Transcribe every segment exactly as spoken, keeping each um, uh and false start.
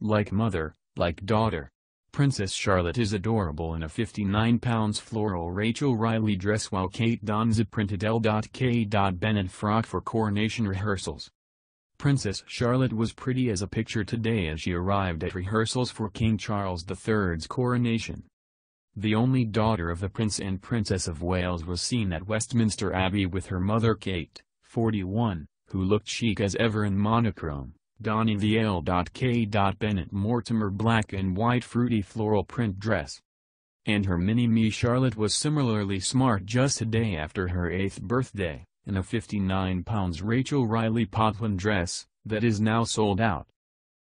Like mother, like daughter. Princess Charlotte is adorable in a fifty-nine pound floral Rachel Riley dress while Kate dons a printed L K. Bennett frock for coronation rehearsals. Princess Charlotte was pretty as a picture today as she arrived at rehearsals for King Charles the third's coronation. The only daughter of the Prince and Princess of Wales was seen at Westminster Abbey with her mother Kate, forty-one, who looked chic as ever in monochrome, donning the L K. Bennett Mortimer black and white fruity floral print dress. And her mini-me Charlotte was similarly smart just a day after her eighth birthday, in a fifty-nine pound Rachel Riley poplin dress, that is now sold out.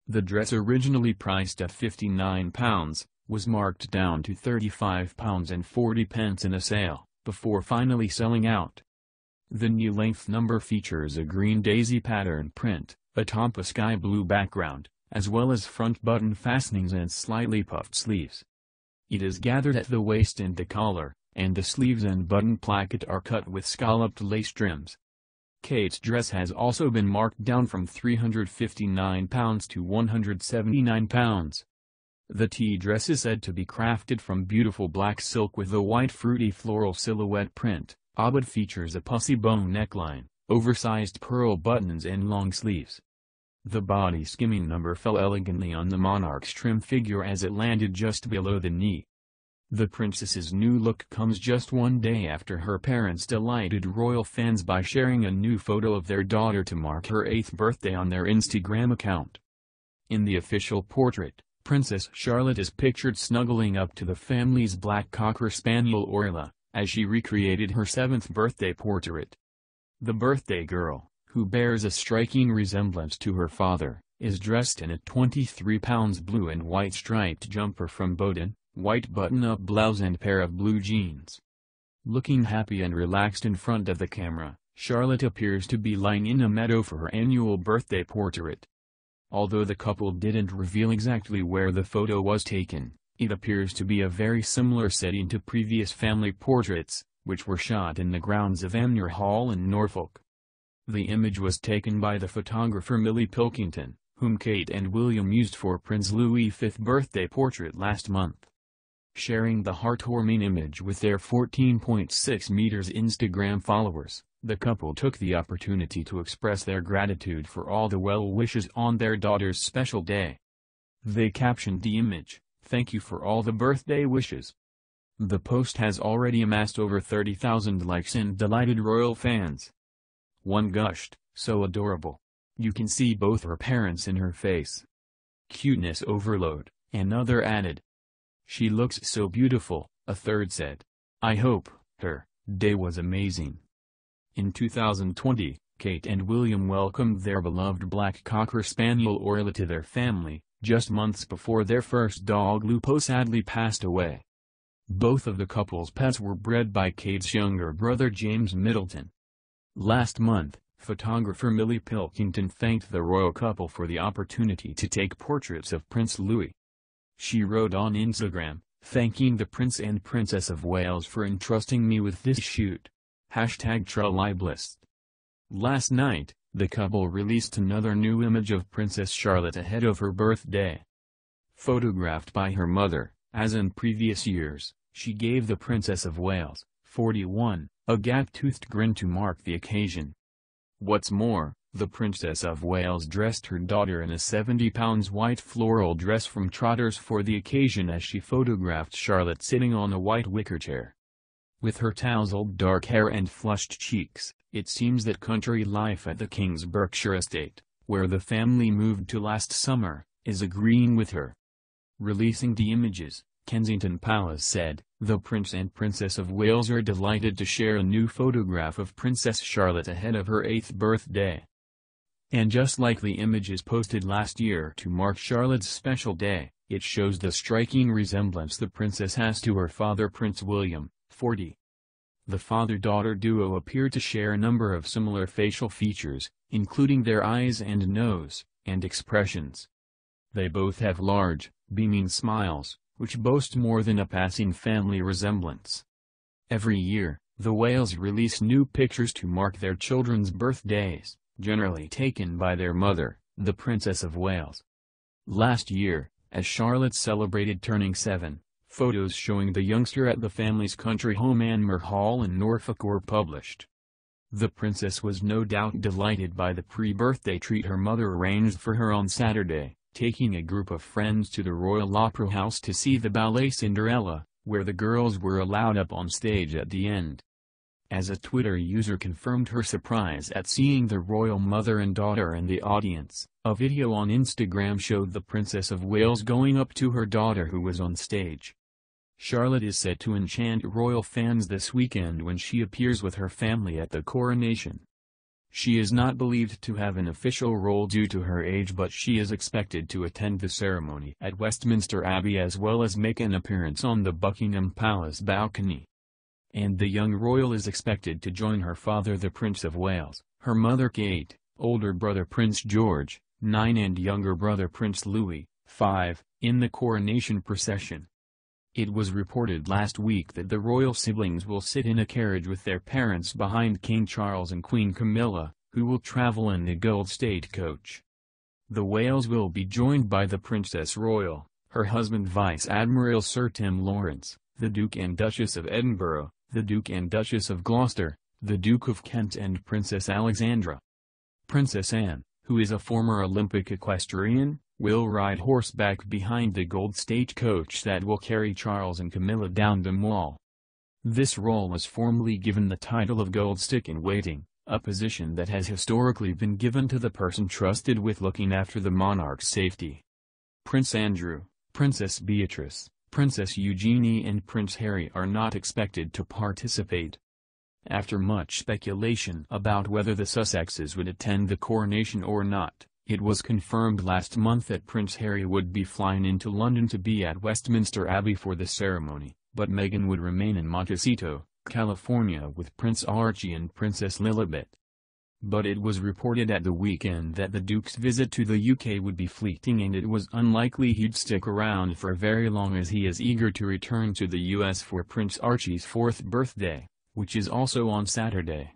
The dress, originally priced at fifty-nine pounds, was marked down to thirty-five pounds and forty pence in a sale, before finally selling out. The new length number features a green daisy pattern print, atop a sky blue background, as well as front button fastenings and slightly puffed sleeves. It is gathered at the waist and the collar, and the sleeves and button placket are cut with scalloped lace trims. Kate's dress has also been marked down from three hundred fifty-nine pounds to one hundred seventy-nine pounds. The tea dress is said to be crafted from beautiful black silk with a white fruity floral silhouette print, but features a pussy bone neckline, oversized pearl buttons and long sleeves. The body skimming number fell elegantly on the monarch's trim figure as it landed just below the knee. The princess's new look comes just one day after her parents delighted royal fans by sharing a new photo of their daughter to mark her eighth birthday on their Instagram account. In the official portrait, Princess Charlotte is pictured snuggling up to the family's black cocker spaniel Orla, as she recreated her seventh birthday portrait. The birthday girl, who bears a striking resemblance to her father, is dressed in a twenty-three pound blue and white striped jumper from Boden, white button-up blouse and pair of blue jeans. Looking happy and relaxed in front of the camera, Charlotte appears to be lying in a meadow for her annual birthday portrait. Although the couple didn't reveal exactly where the photo was taken, it appears to be a very similar setting to previous family portraits, which were shot in the grounds of Anmer Hall in Norfolk. The image was taken by the photographer Millie Pilkington, whom Kate and William used for Prince Louis the fifth's birthday portrait last month. Sharing the heartwarming image with their fourteen point six million Instagram followers, the couple took the opportunity to express their gratitude for all the well wishes on their daughter's special day. They captioned the image, "Thank you for all the birthday wishes." The post has already amassed over thirty thousand likes and delighted royal fans. One gushed, "So adorable. You can see both her parents in her face. Cuteness overload," another added. "She looks so beautiful," a third said. "I hope her day was amazing." In two thousand twenty, Kate and William welcomed their beloved black cocker spaniel Orla to their family, just months before their first dog Lupo sadly passed away. Both of the couple's pets were bred by Kate's younger brother James Middleton. Last month, photographer Millie Pilkington thanked the royal couple for the opportunity to take portraits of Prince Louis. She wrote on Instagram, "Thanking the Prince and Princess of Wales for entrusting me with this shoot. Hashtag Trolliblist." Last night, the couple released another new image of Princess Charlotte ahead of her birthday. Photographed by her mother, as in previous years, she gave the Princess of Wales, forty-one, a gap-toothed grin to mark the occasion. What's more, the Princess of Wales dressed her daughter in a seventy pound white floral dress from Trotters for the occasion as she photographed Charlotte sitting on a white wicker chair. With her tousled dark hair and flushed cheeks, it seems that country life at the King's Berkshire estate, where the family moved to last summer, is agreeing with her. Releasing the images, Kensington Palace said, "The Prince and Princess of Wales are delighted to share a new photograph of Princess Charlotte ahead of her eighth birthday." And just like the images posted last year to mark Charlotte's special day, it shows the striking resemblance the princess has to her father Prince William, forty. The father-daughter duo appear to share a number of similar facial features, including their eyes and nose, and expressions. They both have large, beaming smiles, which boast more than a passing family resemblance. Every year, the Wales release new pictures to mark their children's birthdays, generally taken by their mother, the Princess of Wales. Last year, as Charlotte celebrated turning seven, photos showing the youngster at the family's country home Anmer Hall in Norfolk were published. The princess was no doubt delighted by the pre-birthday treat her mother arranged for her on Saturday, taking a group of friends to the Royal Opera House to see the ballet Cinderella, where the girls were allowed up on stage at the end. As a Twitter user confirmed her surprise at seeing the royal mother and daughter in the audience, a video on Instagram showed the Princess of Wales going up to her daughter who was on stage. Charlotte is set to enchant royal fans this weekend when she appears with her family at the coronation. She is not believed to have an official role due to her age, but she is expected to attend the ceremony at Westminster Abbey as well as make an appearance on the Buckingham Palace balcony. And the young royal is expected to join her father the Prince of Wales, her mother Kate, older brother Prince George, nine and younger brother Prince Louis, five, in the coronation procession. It was reported last week that the royal siblings will sit in a carriage with their parents behind King Charles and Queen Camilla, who will travel in the Gold State coach. The Wales will be joined by the Princess Royal, her husband Vice Admiral Sir Tim Lawrence, the Duke and Duchess of Edinburgh, the Duke and Duchess of Gloucester, the Duke of Kent and Princess Alexandra. Princess Anne, who is a former Olympic equestrian, will ride horseback behind the gold stagecoach that will carry Charles and Camilla down the mall. This role is formally given the title of Gold Stick in Waiting, a position that has historically been given to the person trusted with looking after the monarch's safety. Prince Andrew, Princess Beatrice, Princess Eugenie and Prince Harry are not expected to participate. After much speculation about whether the Sussexes would attend the coronation or not, it was confirmed last month that Prince Harry would be flying into London to be at Westminster Abbey for the ceremony, but Meghan would remain in Montecito, California with Prince Archie and Princess Lilibet. But it was reported at the weekend that the Duke's visit to the U K would be fleeting and it was unlikely he'd stick around for very long as he is eager to return to the U S for Prince Archie's fourth birthday, which is also on Saturday.